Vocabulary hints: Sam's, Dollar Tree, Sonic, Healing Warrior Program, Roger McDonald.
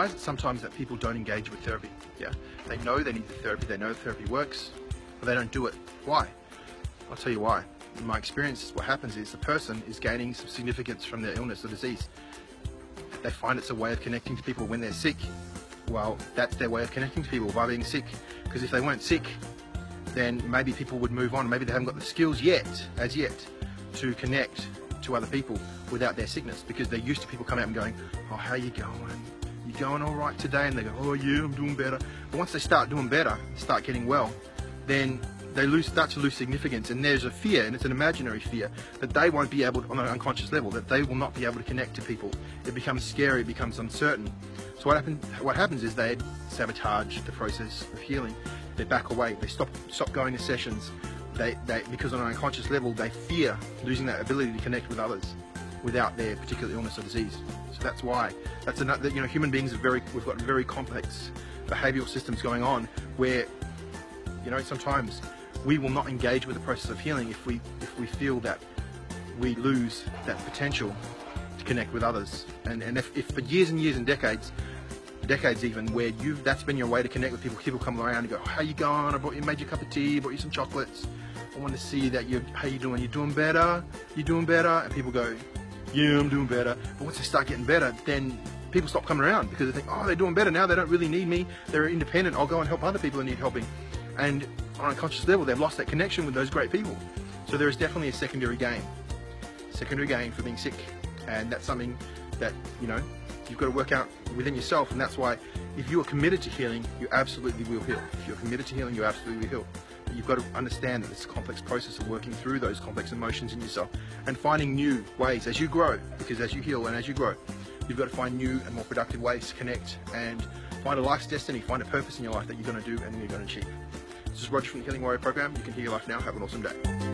why is it sometimes that people don't engage with therapy? Yeah, they know they need the therapy, they know therapy works, but they don't do it. Why? I'll tell you why. In my experience, what happens is the person is gaining some significance from their illness or disease. They find it's a way of connecting to people when they're sick. Well, that's their way of connecting to people, by being sick. Because if they weren't sick, then maybe people would move on. Maybe they haven't got the skills as yet, to connect to other people without their sickness, because they're used to people coming out and going, "Oh, how you going? You going all right today?" And they go, "Oh yeah, I'm doing better." But once they start doing better, start getting well, then they start to lose significance, and there's a fear, and it's an imaginary fear, that they won't be able to, on an unconscious level, that they will not be able to connect to people. It becomes scary, it becomes uncertain. So what happens is they sabotage the process of healing. They back away, they stop going to sessions, because on an unconscious level they fear losing that ability to connect with others without their particular illness or disease. So that's why. That's another, you know, human beings are we've got very complex behavioural systems going on where, you know, sometimes we will not engage with the process of healing if we feel that we lose that potential to connect with others. And if for years and years and decades even, where that's been your way to connect with people, people come around and go, "Oh, how you going? I made you a cup of tea, bought you some chocolates. I want to see that how you doing? You doing better? You doing better?" And people go, "Yeah, I'm doing better." But once they start getting better, then people stop coming around, because they think, "Oh, they're doing better now. They don't really need me. They're independent. I'll go and help other people who need helping." And on a conscious level, they've lost that connection with those great people. So there is definitely a secondary gain for being sick, and that's something that, you know, you've got to work out within yourself. And that's why, if you are committed to healing, you absolutely will heal. If you're committed to healing, you absolutely will heal. But you've got to understand that it's a complex process of working through those complex emotions in yourself and finding new ways as you grow, because as you heal and as you grow, you've got to find new and more productive ways to connect and find a life's destiny, find a purpose in your life that you're going to do and you're going to achieve. This is Roger from the Healing Warrior Program. You can heal your life now. Have an awesome day.